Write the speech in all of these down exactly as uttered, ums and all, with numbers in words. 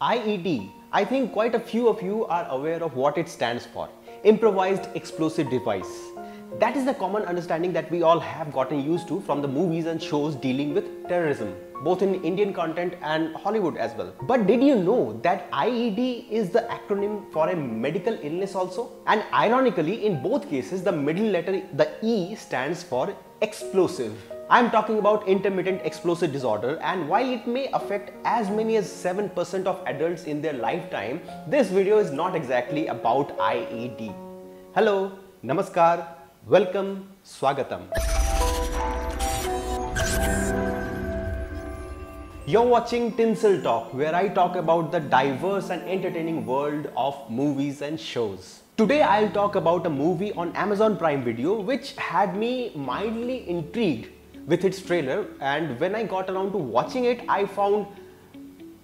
I E D, I think quite a few of you are aware of what it stands for. Improvised Explosive Device. That is the common understanding that we all have gotten used to from the movies and shows dealing with terrorism, both in Indian content and Hollywood as well. But did you know that I E D is the acronym for a medical illness also? And ironically, in both cases, the middle letter, the E, stands for explosive. I'm talking about intermittent explosive disorder, and while it may affect as many as seven percent of adults in their lifetime, this video is not exactly about I E D. Hello, Namaskar, welcome, Swagatam. You're watching Tinsel Talk, where I talk about the diverse and entertaining world of movies and shows. Today I'll talk about a movie on Amazon Prime Video which had me mildly intrigued with its trailer, and when I got around to watching it, I found,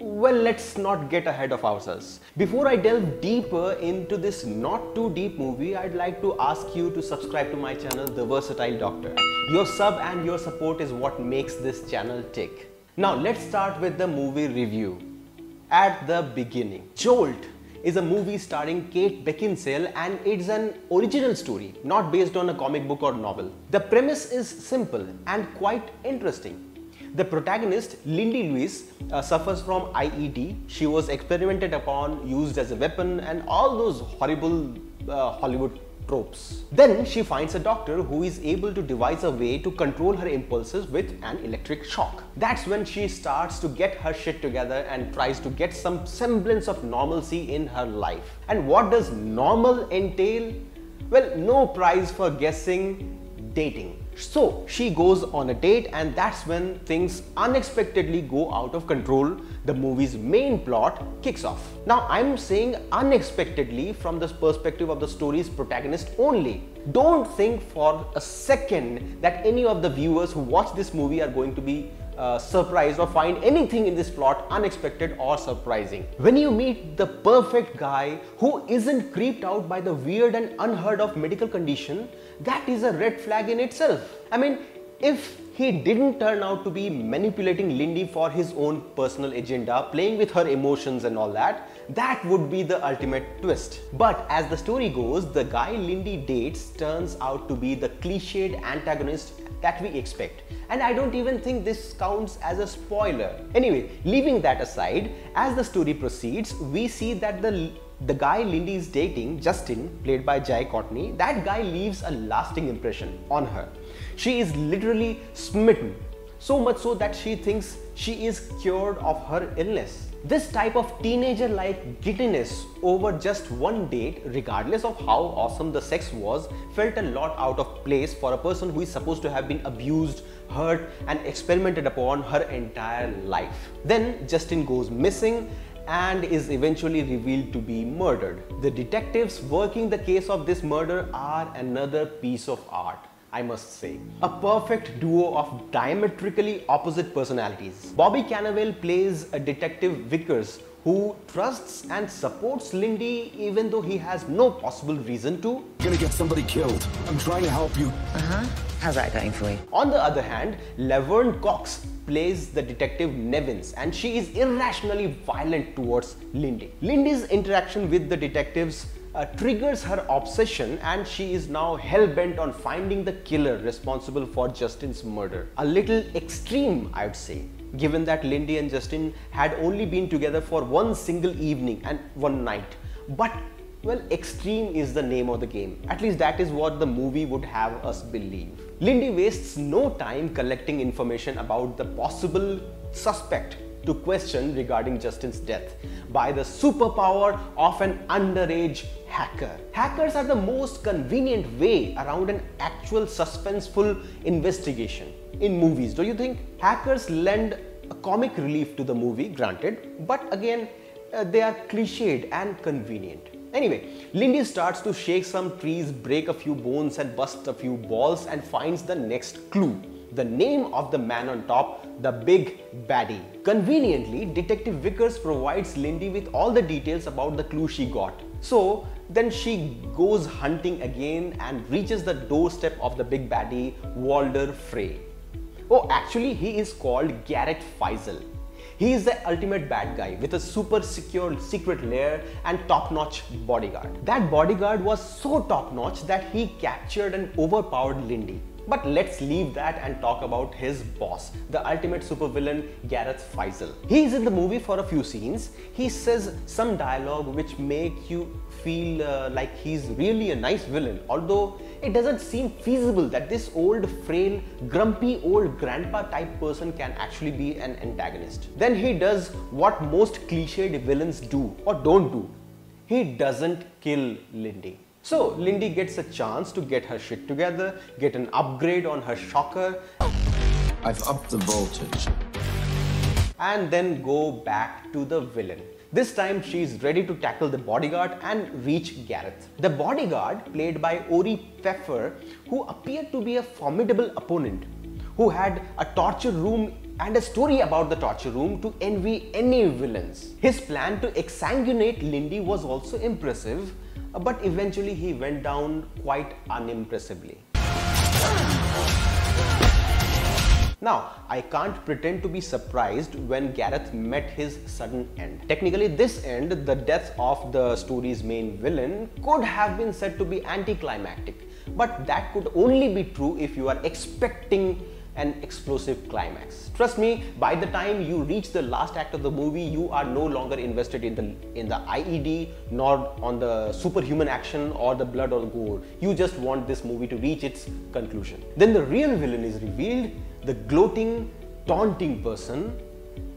well, let's not get ahead of ourselves. Before I delve deeper into this not too deep movie, I'd like to ask you to subscribe to my channel, The Versatile Doctor. Your sub and your support is what makes this channel tick. Now let's start with the movie review. At the beginning, Jolt is a movie starring Kate Beckinsale, and it's an original story, not based on a comic book or novel. The premise is simple and quite interesting. The protagonist, Lindy Lewis, uh, suffers from I E D. She was experimented upon, used as a weapon, and all those horrible uh, Hollywood tropes. Then she finds a doctor who is able to devise a way to control her impulses with an electric shock. That's when she starts to get her shit together and tries to get some semblance of normalcy in her life. And what does normal entail? Well, no prize for guessing, dating. So she goes on a date, and that's when things unexpectedly go out of control. The movie's main plot kicks off. Now I'm saying unexpectedly from the perspective of the story's protagonist only. Don't think for a second that any of the viewers who watch this movie are going to be uh, surprised or find anything in this plot unexpected or surprising. When you meet the perfect guy who isn't creeped out by the weird and unheard of medical condition, that is a red flag in itself. I mean, if he didn't turn out to be manipulating Lindy for his own personal agenda, playing with her emotions and all that, that would be the ultimate twist. But as the story goes, the guy Lindy dates turns out to be the cliched antagonist that we expect. And I don't even think this counts as a spoiler. Anyway, leaving that aside, as the story proceeds, we see that the The guy Lindy is dating, Justin, played by Jai Courtney, that guy leaves a lasting impression on her. She is literally smitten, so much so that she thinks she is cured of her illness. This type of teenager-like giddiness over just one date, regardless of how awesome the sex was, felt a lot out of place for a person who is supposed to have been abused, hurt, and experimented upon her entire life. Then Justin goes missing and is eventually revealed to be murdered. The detectives working the case of this murder are another piece of art, I must say. A perfect duo of diametrically opposite personalities. Bobby Cannavale plays a detective Vickers who trusts and supports Lindy even though he has no possible reason to. You're gonna get somebody killed. I'm trying to help you. Uh-huh. How's that going for you? On the other hand, Laverne Cox plays the detective Nevins, and she is irrationally violent towards Lindy. Lindy's interaction with the detectives uh, triggers her obsession, and she is now hell-bent on finding the killer responsible for Justin's murder. A little extreme, I would say, given that Lindy and Justin had only been together for one single evening and one night. But, well, extreme is the name of the game. At least that is what the movie would have us believe. Lindy wastes no time collecting information about the possible suspect to question regarding Justin's death by the superpower of an underage hacker. Hackers are the most convenient way around an actual suspenseful investigation in movies, don't you think? Hackers lend a comic relief to the movie, granted, but again, uh, they are cliched and convenient. Anyway, Lindy starts to shake some trees, break a few bones, and bust a few balls, and finds the next clue. The name of the man on top, the big baddie. Conveniently, Detective Vickers provides Lindy with all the details about the clue she got. So then she goes hunting again and reaches the doorstep of the big baddie, Walder Frey. Oh, actually he is called Gareth Fayzal. He is the ultimate bad guy with a super secure secret lair and top-notch bodyguard. That bodyguard was so top-notch that he captured and overpowered Lindy. But let's leave that and talk about his boss, the ultimate supervillain, Gareth Fayzal. He is in the movie for a few scenes. He says some dialogue which make you feel uh, like he's really a nice villain, although it doesn't seem feasible that this old, frail, grumpy old grandpa type person can actually be an antagonist. Then he does what most cliched villains do or don't do. He doesn't kill Lindy. So Lindy gets a chance to get her shit together, get an upgrade on her shocker. I've upped the voltage. And then go back to the villain. This time she's ready to tackle the bodyguard and reach Gareth. The bodyguard, played by Ori Pfeffer, who appeared to be a formidable opponent, who had a torture room and a story about the torture room to envy any villains. His plan to exsanguinate Lindy was also impressive, but eventually he went down quite unimpressively. Now, I can't pretend to be surprised when Gareth met his sudden end. Technically, this end, the death of the story's main villain, could have been said to be anticlimactic, but that could only be true if you are expecting an explosive climax. Trust me, by the time you reach the last act of the movie, you are no longer invested in the in the I E D, nor on the superhuman action or the blood or gore. You just want this movie to reach its conclusion. Then the real villain is revealed, the gloating, taunting person,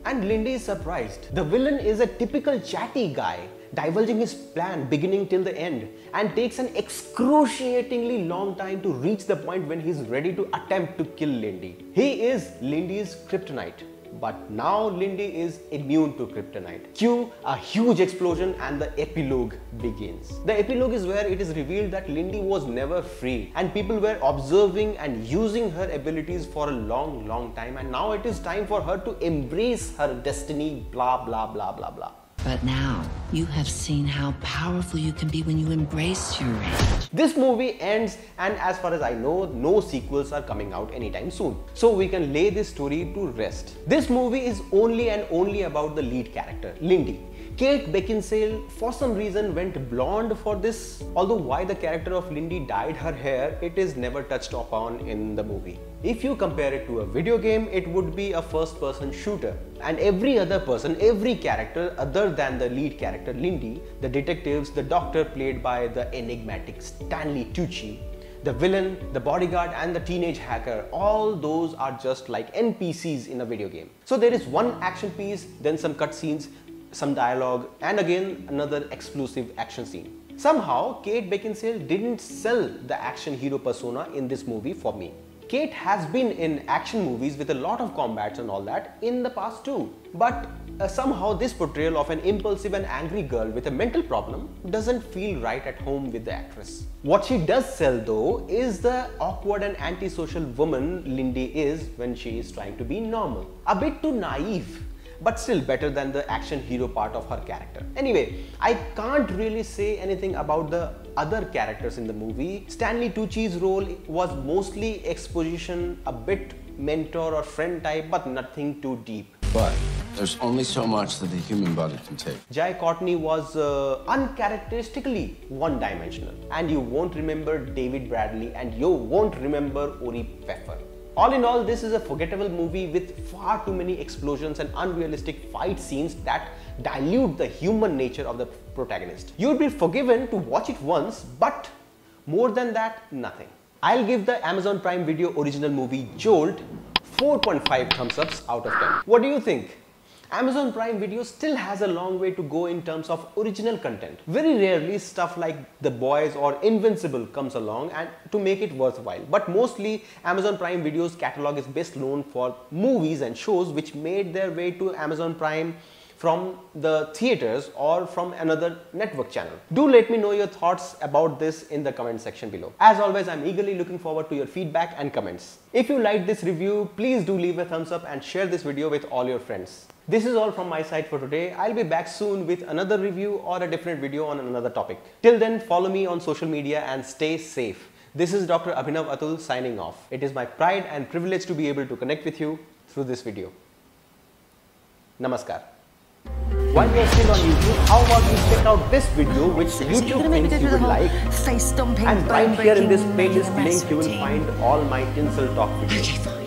and Lindy is surprised. The villain is a typical chatty guy, divulging his plan beginning till the end, and takes an excruciatingly long time to reach the point when he's ready to attempt to kill Lindy. He is Lindy's kryptonite, but now Lindy is immune to kryptonite. Cue a huge explosion and the epilogue begins. The epilogue is where it is revealed that Lindy was never free and people were observing and using her abilities for a long, long time, and now it is time for her to embrace her destiny, blah, blah, blah, blah, blah. But now, you have seen how powerful you can be when you embrace your rage. This movie ends, and as far as I know, no sequels are coming out anytime soon. So we can lay this story to rest. This movie is only and only about the lead character, Lindy. Kate Beckinsale, for some reason, went blonde for this. Although why the character of Lindy dyed her hair, it is never touched upon in the movie. If you compare it to a video game, it would be a first-person shooter. And every other person, every character other than the lead character Lindy, the detectives, the doctor played by the enigmatic Stanley Tucci, the villain, the bodyguard, and the teenage hacker, all those are just like N P Cs in a video game. So there is one action piece, then some cutscenes, some dialogue, and again another explosive action scene. Somehow, Kate Beckinsale didn't sell the action hero persona in this movie for me. Kate has been in action movies with a lot of combats and all that in the past too. But uh, somehow this portrayal of an impulsive and angry girl with a mental problem doesn't feel right at home with the actress. What she does sell though is the awkward and antisocial woman Lindy is when she is trying to be normal. A bit too naive, but still better than the action hero part of her character. Anyway, I can't really say anything about the other characters in the movie. Stanley Tucci's role was mostly exposition, a bit mentor or friend type, but nothing too deep. But there's only so much that a human body can take. Jai Courtney was uh, uncharacteristically one-dimensional. And you won't remember David Bradley, and you won't remember Ori Pfeffer. All in all, this is a forgettable movie with far too many explosions and unrealistic fight scenes that dilute the human nature of the protagonist. You'd be forgiven to watch it once, but more than that, nothing. I'll give the Amazon Prime Video original movie Jolt four point five thumbs ups out of ten. What do you think? Amazon Prime Video still has a long way to go in terms of original content. Very rarely stuff like The Boys or Invincible comes along and to make it worthwhile. But mostly Amazon Prime Video's catalog is best known for movies and shows which made their way to Amazon Prime from the theaters or from another network channel. Do let me know your thoughts about this in the comment section below. As always, I'm eagerly looking forward to your feedback and comments. If you liked this review, please do leave a thumbs up and share this video with all your friends. This is all from my side for today. I'll be back soon with another review or a different video on another topic. Till then, follow me on social media and stay safe. This is Doctor Abhinav Atul signing off. It is my pride and privilege to be able to connect with you through this video. नमस्कार. While you are still on YouTube, how about you check out this video which YouTube thinks you would like, and right here in this playlist link you will find all my Tinsel Talk videos.